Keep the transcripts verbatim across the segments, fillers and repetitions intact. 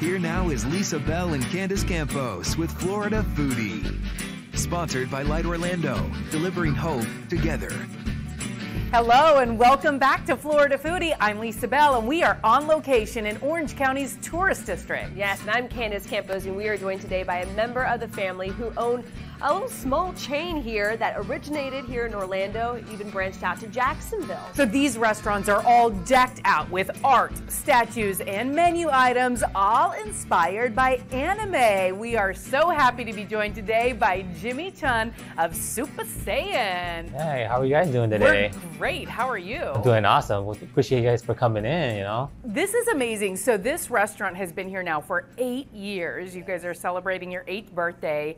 Here now is Lisa Bell and Candace Campos with Florida Foodie. Sponsored by Light Orlando, delivering hope together. Hello and welcome back to Florida Foodie. I'm Lisa Bell and we are on location in Orange County's tourist district. Yes, and I'm Candace Campos and we are joined today by a member of the family who owned a little small chain here that originated here in Orlando, even branched out to Jacksonville. So these restaurants are all decked out with art, statues, and menu items, all inspired by anime. We are so happy to be joined today by Jimmy Chun of Soupa Saiyan. Hey, how are you guys doing today? We're great. How are you? I'm doing awesome. We appreciate you guys for coming in, you know. This is amazing. So this restaurant has been here now for eight years. You guys are celebrating your eighth birthday.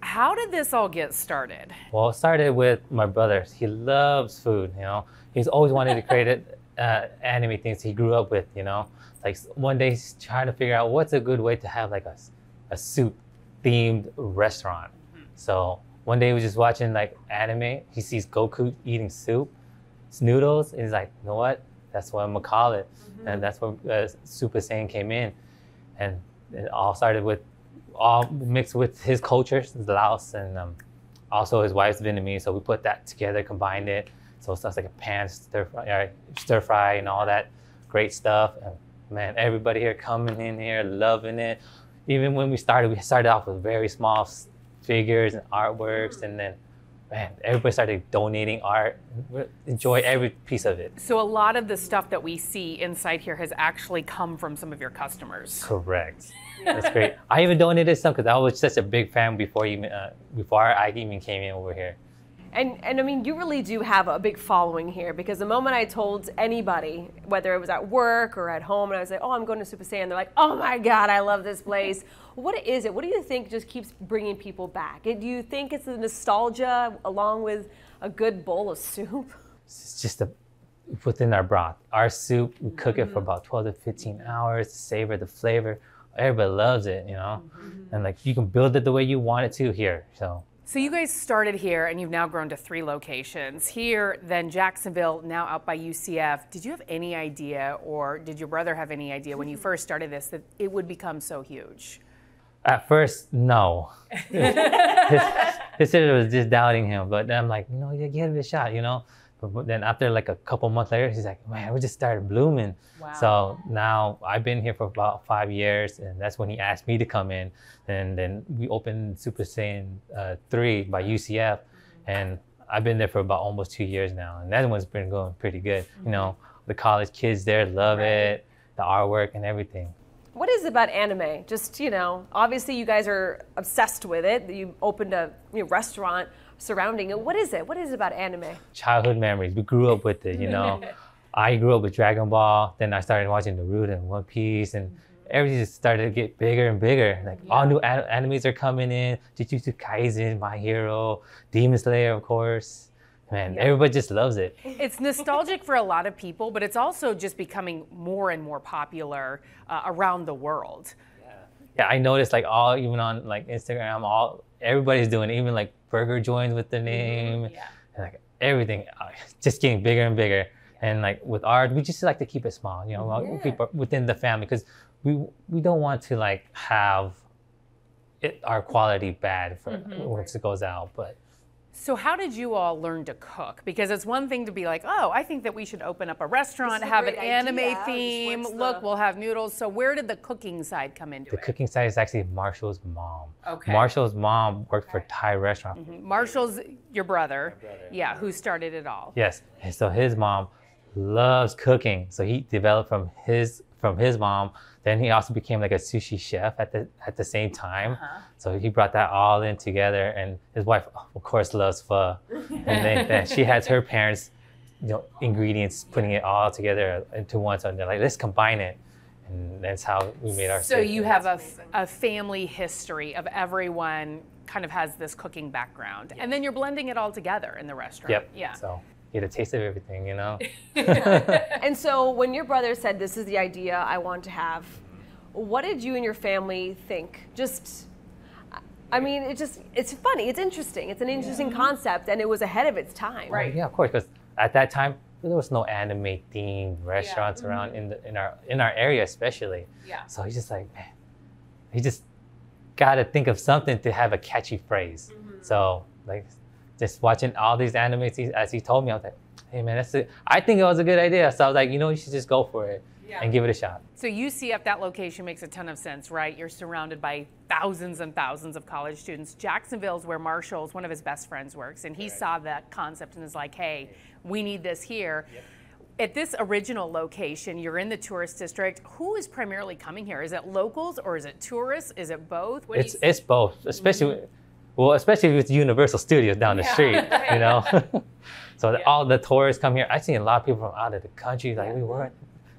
How did this all get started? Well, it started with my brother. He loves food, you know. He's always wanted to create it, uh, anime things he grew up with, you know. Like one day he's trying to figure out what's a good way to have like a, a soup-themed restaurant. Mm-hmm. So one day he was just watching like anime. He sees Goku eating soup, it's noodles, and he's like, you know what? That's what I'm gonna call it. Mm-hmm. And that's when uh, Soupa Saiyan came in. And it all started with all mixed with his culture, Laos, and um, also his wife's Vietnamese. So we put that together, combined it. So it's like a pan stir fry, stir fry, and all that great stuff. And man, everybody here coming in here, loving it. Even when we started, we started off with very small figures and artworks, and then man, everybody started donating art. Enjoy every piece of it. So a lot of the stuff that we see inside here has actually come from some of your customers. Correct. That's great. I even donated some because I was such a big fan before you, uh, before I even came in over here. And, and I mean, you really do have a big following here, because the moment I told anybody, whether it was at work or at home, and I was like, oh, I'm going to Soupa Saiyan, they're like, oh my God, I love this place. What is it? What do you think just keeps bringing people back? Do you think it's the nostalgia along with a good bowl of soup? It's just a, within our broth. Our soup, we cook mm-hmm. it for about twelve to fifteen hours to savor the flavor. Everybody loves it, you know? Mm-hmm. And like, you can build it the way you want it to here, so. So you guys started here and you've now grown to three locations. Here, then Jacksonville, now out by U C F. Did you have any idea, or did your brother have any idea when you first started this, that it would become so huge? At first, no. his, his sister was just doubting him, but then I'm like, you know, you give it a shot, you know? But then after like a couple months later, he's like, man, we just started blooming. Wow. So now I've been here for about five years, and that's when he asked me to come in. And then we opened Soupa Saiyan uh, three by U C F, and I've been there for about almost two years now. And that one's been going pretty good. You know, the college kids there love it, the artwork and everything. What is it about anime? Just, you know, obviously you guys are obsessed with it. You opened a you know, restaurant surrounding it. What is it? What is it about anime? Childhood memories. We grew up with it, you know. I grew up with Dragon Ball. Then I started watching Naruto and One Piece, and mm-hmm. everything just started to get bigger and bigger. Like yeah. all new an animes are coming in. Jujutsu Kaisen, My Hero, Demon Slayer, of course. Man, yeah. everybody just loves it. It's nostalgic for a lot of people, but it's also just becoming more and more popular uh, around the world. Yeah. yeah, I noticed like all, even on like Instagram, all everybody's doing it, even like burger joins with the name, mm-hmm. yeah. and, like everything, uh, just getting bigger and bigger. And like with art, we just like to keep it small, you know, yeah. we keep it within the family, because we we don't want to like have it, our quality bad for mm-hmm. once it goes out, but. So how did you all learn to cook? Because it's one thing to be like, oh, I think that we should open up a restaurant, have an anime idea. theme, look, the... we'll have noodles. So where did the cooking side come into the it? The cooking side is actually Marshall's mom. Okay. Marshall's mom worked okay. for Thai restaurant. Mm-hmm. Marshall's your brother, brother, yeah, who started it all. Yes, and so his mom loves cooking. So he developed from his from his mom. Then he also became like a sushi chef at the at the same time. Uh-huh. So he brought that all in together, and his wife, of course, loves pho. And then, then she has her parents, you know, ingredients, putting it all together into one. So they're like, let's combine it. And that's how we made our. So steak. You have a, a family history of everyone kind of has this cooking background. Yeah. And then you're blending it all together in the restaurant. Yep. Yeah. So. Get a taste of everything, you know? And so when your brother said, this is the idea I want to have, what did you and your family think? Just, I mean, it just, it's funny, it's interesting. It's an interesting yeah. concept, and it was ahead of its time. Right, yeah, of course, because at that time, there was no anime themed restaurants yeah. around in the, in our in our area especially. Yeah. So he's just like, man, he just gotta think of something to have a catchy phrase. Mm-hmm. So like just watching all these animes, as he told me, I was like, hey man, that's it. I think it was a good idea. So I was like, you know, you should just go for it yeah. and give it a shot. So U C F, that location makes a ton of sense, right? You're surrounded by thousands and thousands of college students. Jacksonville's where Marshall's, one of his best friends, works, and he right. saw that concept and is like, hey, we need this here. Yep. At this original location, you're in the tourist district. Who is primarily coming here? Is it locals or is it tourists? Is it both? What it's do you it's both, especially mm-hmm. Well, especially with Universal Studios down the yeah. street, you know? So yeah. all the tourists come here. I've seen a lot of people from out of the country. Like yeah. we weren't,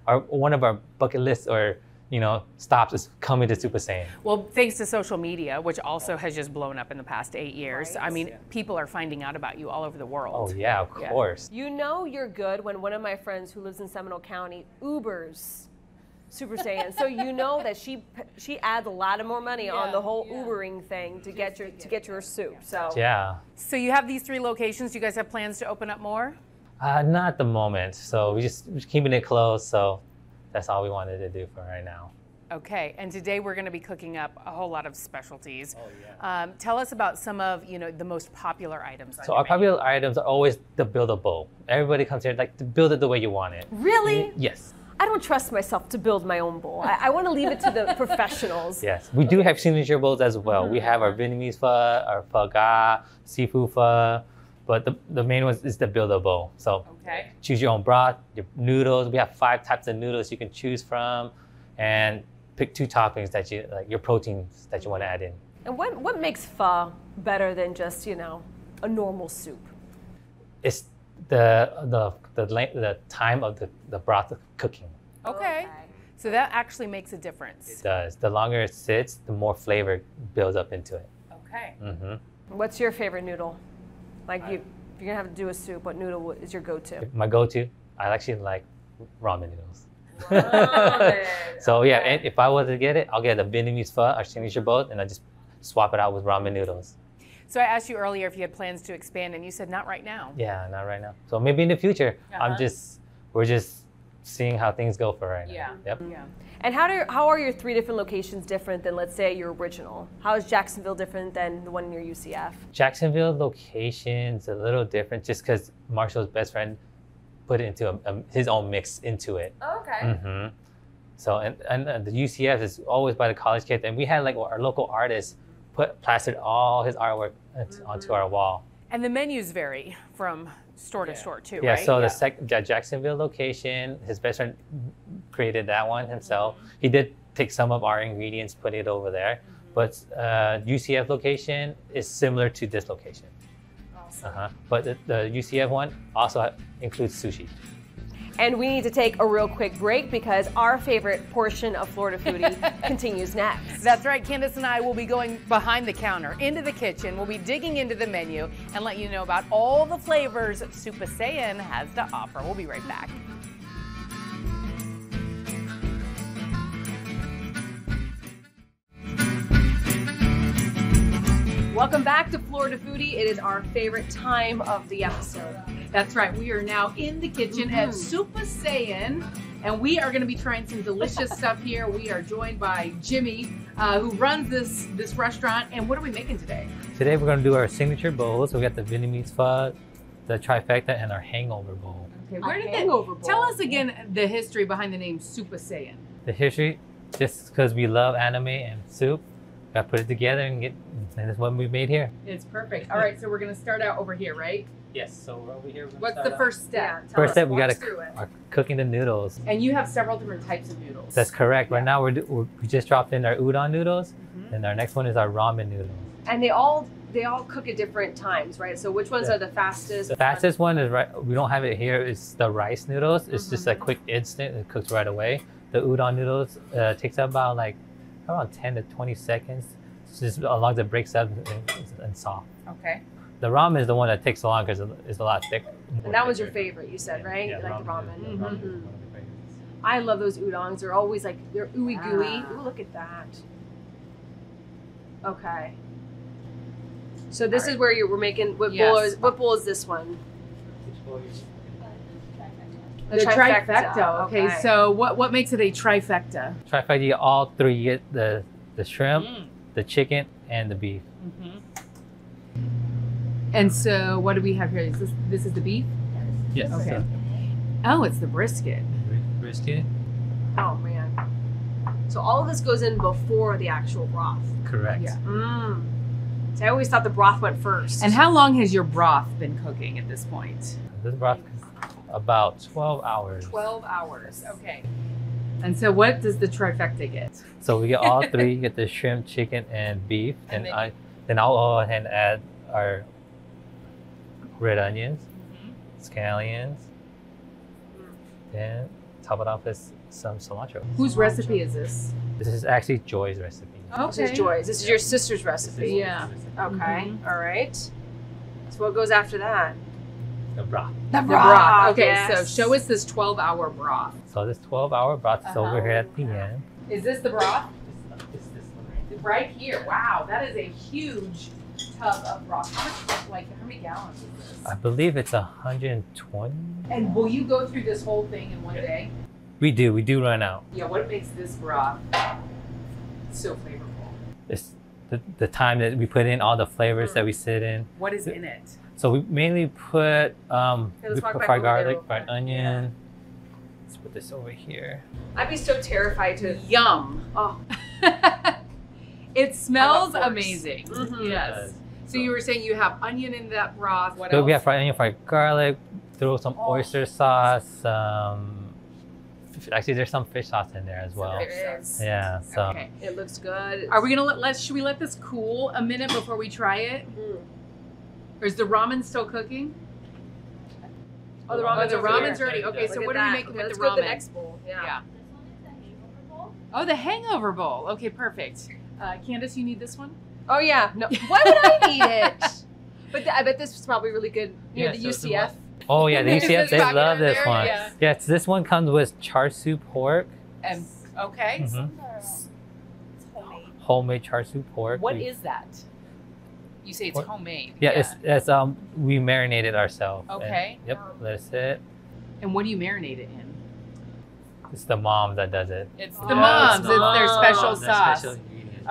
our, one of our bucket lists or, you know, stops is coming to Soupa Saiyan. Well, thanks to social media, which also has just blown up in the past eight years. Right. I mean, yeah. people are finding out about you all over the world. Oh yeah, of yeah. course. You know you're good when one of my friends who lives in Seminole County Ubers Soupa Saiyan. So you know that she she adds a lot of more money yeah, on the whole yeah. Ubering thing to get your to get your soup. So yeah. So you have these three locations. You guys have plans to open up more? Uh, not at the moment. So we just we're keeping it closed. So that's all we wanted to do for right now. Okay. And today we're going to be cooking up a whole lot of specialties. Oh yeah. Um, tell us about some of you know the most popular items. So our menu. Popular items are always the buildable. Everybody comes here like to build it the way you want it. Really? Yes. I don't trust myself to build my own bowl. I, I want to leave it to the professionals. Yes, we do have signature bowls as well. Mm-hmm. We have our Vietnamese pho, our pho ga, seafood pho, but the, the main one is the builder bowl. So okay. choose your own broth, your noodles. We have five types of noodles you can choose from, and pick two toppings that you like, your proteins that you want to add in. And what what makes pho better than just you know a normal soup? It's The, the the the time of the, the broth cooking. Okay. So that actually makes a difference. It does. The longer it sits, the more flavor builds up into it. Okay. Mm-hmm. What's your favorite noodle? Like you, if you're gonna have to do a soup, what noodle is your go-to? My go-to, I actually like ramen noodles. Ramen. So yeah, and if I was to get it, I'll get a Vietnamese pho, our signature bowl, and I just swap it out with ramen noodles. So I asked you earlier if you had plans to expand, and you said not right now. Yeah, not right now. So maybe in the future. Uh-huh. I'm just, we're just seeing how things go for right yeah. now. Yep. Yeah. And how do how are your three different locations different than, let's say, your original? How is Jacksonville different than the one near U C F? Jacksonville location's a little different, just because Marshall's best friend put it into a, a, his own mix into it. Oh, okay. Mm-hmm. So and and the U C F is always by the college kids, and we had like our local artists. Put, plastered all his artwork mm-hmm. onto our wall. And the menus vary from store yeah. to store too, yeah, right? So yeah, so the sec Jacksonville location, his best friend created that one himself. Mm-hmm. He did take some of our ingredients, put it over there. Mm-hmm. But uh, U C F location is similar to this location. Awesome. Uh-huh. But the, the U C F one also includes sushi. And we need to take a real quick break because our favorite portion of Florida Foodie continues next. That's right, Candace and I will be going behind the counter, into the kitchen. We'll be digging into the menu and let you know about all the flavors Soupa Saiyan has to offer. We'll be right back. Welcome back to Florida Foodie. It is our favorite time of the episode. That's right. We are now in the kitchen mm-hmm. at Soupa Saiyan, and we are going to be trying some delicious stuff here. We are joined by Jimmy, uh, who runs this this restaurant. And what are we making today? Today we're going to do our signature bowls. So we got the Vietnamese pho, the trifecta, and our hangover bowl. Okay, where did the hangover bowl? Tell us again the history behind the name Soupa Saiyan. The history, just because we love anime and soup. Got to put it together and get, and that's what we made here. It's perfect. All right, so we're going to start out over here, right? Yes, so we're over here. We're What's the first step? Yeah, first us. step, we got to cooking the noodles. And you have several different types of noodles. That's correct. Yeah. Right now, we're, we're, we just dropped in our udon noodles, mm-hmm. and our next one is our ramen noodles. And they all they all cook at different times, right? So which ones yeah. are the fastest? The fastest one is, right, we don't have it here, it's the rice noodles. It's mm-hmm. just a quick instant, it cooks right away. The udon noodles uh, takes about like around ten to twenty seconds, it's just as long as it breaks up and, and soft. Okay. The ramen is the one that takes long because it's a lot thicker. And that was your favorite, you said, yeah, right? Yeah, you like the ramen. Mm-hmm. ramen is one of my favorites. I love those udons. They're always like, they're ooey ah. gooey. Ooh, look at that. Okay. So this right. is where you were making, what, yes. bowl is, what bowl is this one? Which bowl are you making? The, the trifecta. trifecta. Okay. okay, so what what makes it a trifecta? Trifecta, you all three. You get the the shrimp, mm. the chicken, and the beef. Mm-hmm. And so, what do we have here? Is this this is the beef? Yes. yes. Okay. Oh, it's the brisket. Brisket. Oh man. So all of this goes in before the actual broth. Correct. Yeah. Mm. So I always thought the broth went first. And how long has your broth been cooking at this point? This broth is about twelve hours. twelve hours, okay. And so what does the trifecta get? So we get all three, get the shrimp, chicken, and beef. And, and then, I, then I'll go ahead and add our red onions, mm-hmm. scallions, mm. and top it off with some cilantro. Whose cilantro. recipe is this? This is actually Joy's recipe. Okay. This is Joy's. This is your sister's recipe. Yeah. Okay. Mm-hmm. All right. So what goes after that? The broth. The broth. The broth. Okay. Yes. So show us this twelve-hour broth. So this twelve-hour broth is uh-huh. over here at the end. Is this the broth? This is this one right here. Right here. Wow. That is a huge tub of broth. How much? Like how many gallons is this? I believe it's one hundred twenty. And will you go through this whole thing in one yeah. day? We do. We do run out. Yeah. What makes this broth so flavorful? It's the, the time that we put in, all the flavors mm. that we sit in. What is in it? So we mainly put um, okay, we put fried garlic, fried onion. Yeah. Let's put this over here. I'd be so terrified to yum. Oh, it smells amazing. Mm-hmm. Yes. So you were saying you have onion in that broth. What so else? We have fried onion, fried garlic. Throw some oh. oyster sauce. Um, Actually, there's some fish sauce in there as well. There is. Yeah. So okay. It looks good. Are we gonna let? let should we let this cool a minute before we try it? Mm. Or is the ramen still cooking? Oh, the ramen's, oh, the ramen's already. Okay, Look so what that. are we making okay, with the ramen? Let's go to the next bowl. Yeah. yeah. This one is the hangover bowl. Oh, the hangover bowl. Okay, perfect. Uh, Candace, you need this one? Oh yeah. No. Why would I need it? But the, I bet this is probably really good near yeah, the so U C F. Oh yeah, the U C F, they love this there? one. Yes, yeah. yeah, so this one comes with char siu pork. And okay. Mm-hmm. It's homemade. Homemade char siu pork. What we, is that? You say it's pork? homemade. Yeah, yeah. It's, it's um we marinate it ourselves. Okay. And, yep, um, that's it. And what do you marinate it in? It's the mom that does it. It's oh, the moms. It's, mom. it's their special oh, sauce. Their special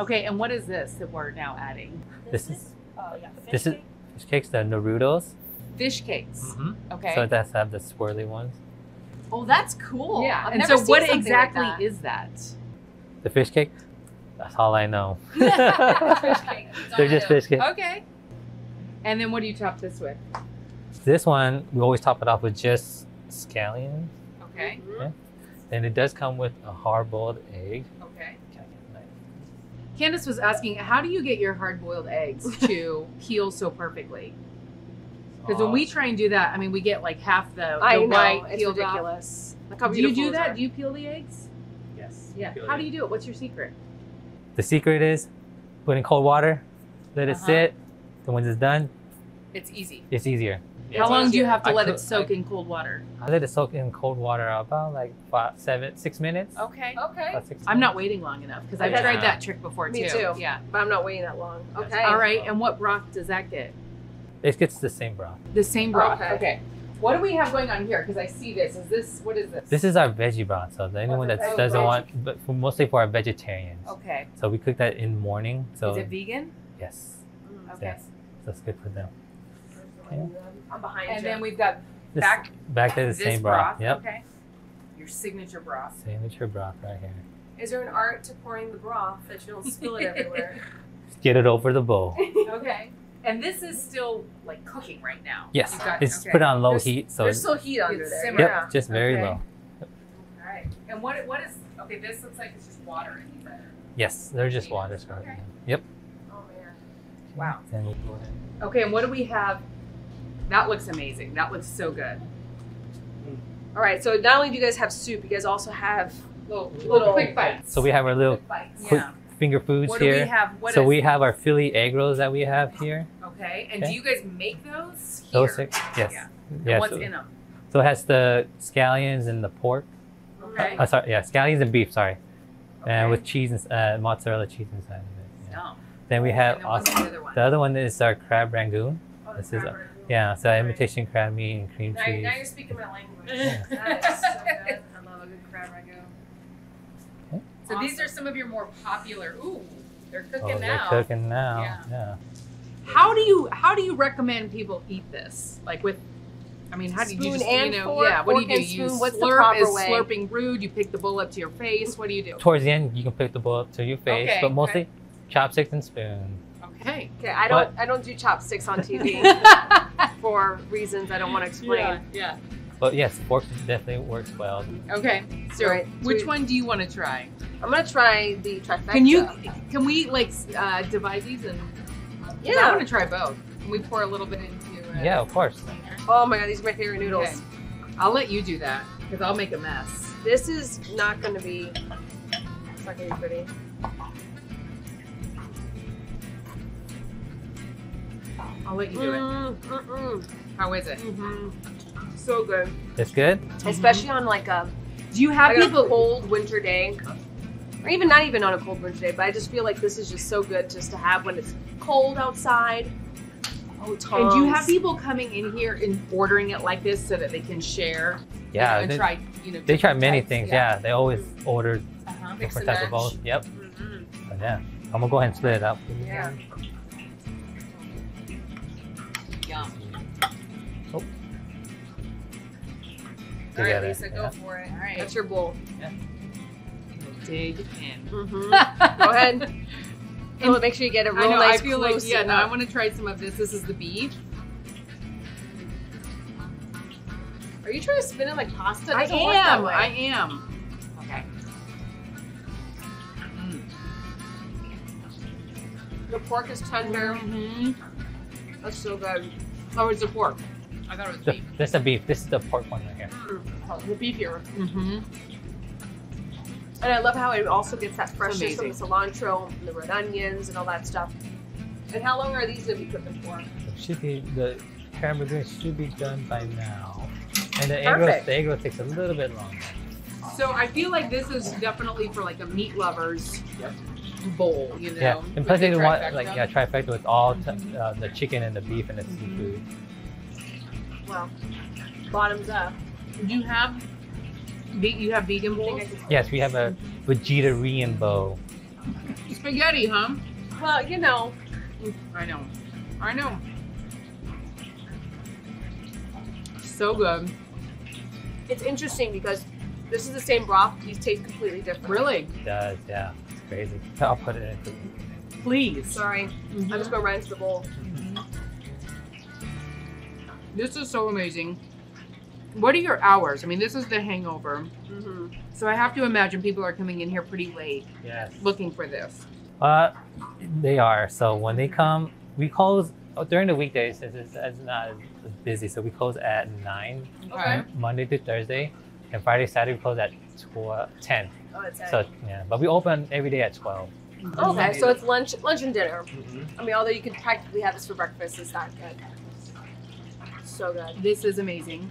okay, and what is this that we're now adding? This, this is. Oh yeah. This cake? is fish cakes. The Naruto's. Fish cakes. Mm-hmm. Okay. So it does have the swirly ones. Oh, that's cool. Yeah. I've and never so, seen what exactly like that. is that? The fish cake? That's all I know. fish cake. They're just fish cake. Okay. And then what do you top this with? This one, we always top it off with just scallions. Okay. Mm-hmm. okay. And it does come with a hard-boiled egg. Okay. Can I get a knife? Candace was asking, how do you get your hard-boiled eggs to peel so perfectly? Because when we try and do that, I mean, we get like half the, the white peeled off. Ridiculous. Do you do that? Are. Do you peel the eggs? Yes. Yeah. How do you do it? What's your secret? The secret is put in cold water, let uh-huh. it sit. Then when it's done, it's easy. It's easier. Yeah, How it's long easier. do you have to I let cook, it soak I, in cold water? I let it soak in cold water about like five, seven, six minutes. Okay. Okay. Six I'm minutes. not waiting long enough because I've yeah. tried that trick before Me too. Me too. Yeah. But I'm not waiting that long. Okay. Yes. All right. And what broth does that get? It gets the same broth. The same broth. Okay. okay. What do we have going on here? Because I see this. Is this, what is this? This is our veggie broth. So anyone that doesn't want, but for, mostly for our vegetarians. Okay. So we cook that in morning. So is it vegan? Yes. Mm, okay. Yes. That's good for them. Okay. I'm behind And you. then we've got this, back. Back to the same broth. broth. Yep. Okay. Your signature broth. Signature broth right here. Is there an art to pouring the broth that you don't spill it everywhere? Just get it over the bowl. Okay. And this is still like cooking right now. Yes, got, it's okay. put on low there's, heat. So there's still heat under there. Yep, yeah. just very okay. low. Yep. All right. And what what is okay? This looks like it's just water in there. Yes, they're just water. Okay. Yep. Oh man! Wow. Then we'll go ahead. Okay, and what do we have? That looks amazing. That looks so good. Mm. All right. So not only do you guys have soup, you guys also have little little quick bites. So we have our little quick bites. Quick, yeah. finger foods what do here. We have? What so we this? have our Philly egg rolls that we have here. Okay, and okay. do you guys make those? Here? Those six, yes. Yeah. yeah what's so, in them? So it has the scallions and the pork. Okay. Uh, sorry, yeah, scallions and beef. Sorry, and okay. uh, with cheese and uh, mozzarella cheese inside of it. Yeah. No. Then we have then also, the, other the other one is our crab rangoon. Oh, this crab is rangoon. Yeah, so imitation crab meat and cream now, cheese. Now you're speaking my language. Yeah. That is so good. I love a good crab ragu. Okay. So awesome. These are some of your more popular. Ooh, they're cooking oh, now. They're cooking now. Yeah. yeah. How do you how do you recommend people eat this? Like with, I mean, how do you, you just and you know? Fork, yeah. What do you do? You What's slurp the proper is way? Slurping rude. You pick the bowl up to your face. What do you do? Towards the end, you can pick the bowl up to your face, okay, but mostly okay. chopsticks and spoon. Okay. Okay. I don't. What? I don't do chopsticks on T V for reasons I don't want to explain. Yeah. yeah. But yes, forks definitely works well. Okay. So right, which one do you want to try? I'm gonna try the trifecta. Can you? Can we like uh, divide these and? Yeah. I want to try both. Can we pour a little bit into it? Yeah, of course. Oh my god, these are my favorite noodles. Okay. I'll let you do that because I'll make a mess. This is not going to be. It's not going to be pretty. I'll let you do it. Mm, mm, mm. How is it? Mm-hmm. So good. It's good? Especially on like a, do you have like people a cold winter day? Or even not even on a cold winter day, but I just feel like this is just so good just to have when it's cold outside. Oh, Tom's. And do you have people coming in here and ordering it like this so that they can share? Yeah. You know, and they try, you know, they try many types. things. Yeah. yeah. They always order uh-huh. different types of bowls. Yep. Mm-hmm. But yeah. I'm going to go ahead and split it up. Yeah. Yum. Oh. All right, Lisa, it. go yeah. for it. All right. That's your bowl. Yeah. Dig in. Mm-hmm. Go ahead. And oh, make sure you get a real I know, nice I feel close like, yeah, no, I want to try some of this. This is the beef. Are you trying to spin it like pasta? I am. I am. Okay. Mm. The pork is tender. Mm-hmm. That's so good. Oh, it's the pork. I thought it was the, beef. That's the beef. This is the pork one right here. Oh, the beef here. Mm-hmm. And I love how it also gets that freshness from the cilantro and the red onions and all that stuff. And how long are these going to be cooking for? It should be, the crab ragout should be done by now. And the egg roll, the egg roll takes a little bit longer. So I feel like this is definitely for like a meat lovers. Yep. Bowl, you know. Yeah, and plus they the want like yeah trifecta with all t uh, the chicken and the beef and the mm-hmm. seafood. Well, bottoms up. Do you have you have vegan bowls? Yes, we have a vegetarian bowl. Spaghetti, huh? Well, you know. I know, I know. So good. It's interesting because this is the same broth. These taste completely different. Really? It does, yeah. Crazy. I'll put it in. Please. Sorry. Mm-hmm. I'm just going to rinse the bowl. Mm-hmm. This is so amazing. What are your hours? I mean, this is the hangover. Mm-hmm. So I have to imagine people are coming in here pretty late. Yes. Looking for this. Uh, they are. So when they come, we close during the weekdays. It's, it's not as busy. So we close at nine. Okay. Monday through Thursday. And Friday, Saturday, we close at twelve, ten. Oh, it's so yeah, but we open every day at twelve. Mm-hmm. Okay, so it's lunch, lunch and dinner. Mm-hmm. I mean, although you can practically have this for breakfast, it's not good. So good. This is amazing.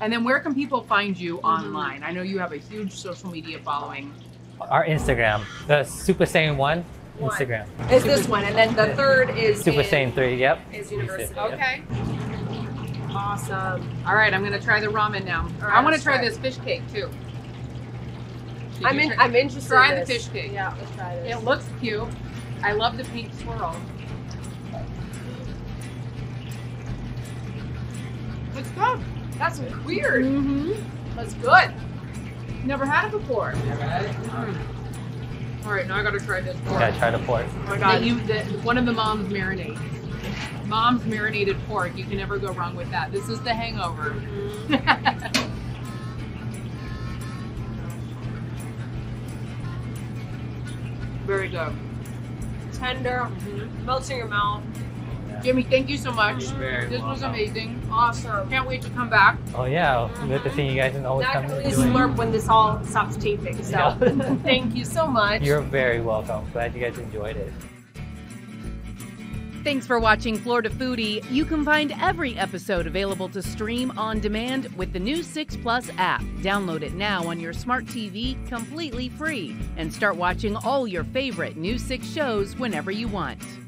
And then, where can people find you mm-hmm. online? I know you have a huge social media following. Our Instagram, the Soupa Saiyan one, one. Instagram is this one, and then the third is Soupa Saiyan three. Yep. Is University. Okay. Yep. Awesome. All right, I'm gonna try the ramen now. Right, I want to try, try this fish cake too. Did I'm in, I'm interested. Try in the fish cake. Yeah, let's try this. It looks cute. I love the pink swirl. It's good. That's weird. Mm-hmm. That's good. Never had it before. Never had it. Mm-hmm. All right, now I gotta try this pork. Gotta try the pork. Oh my god! You, the, one of the moms marinate. Mom's marinated pork. You can never go wrong with that. This is the hangover. Very good. Tender, mm-hmm. melts in your mouth. Yeah. Jimmy, thank you so much. Very this welcome. was amazing. Awesome. Can't wait to come back. Oh yeah, mm-hmm. good to see you guys and always come. Please slurp when this all stops taping. So yeah. Thank you so much. You're very welcome. Glad you guys enjoyed it. Thanks for watching Florida Foodie. You can find every episode available to stream on demand with the new six plus app. Download it now on your smart T V completely free and start watching all your favorite new six shows whenever you want.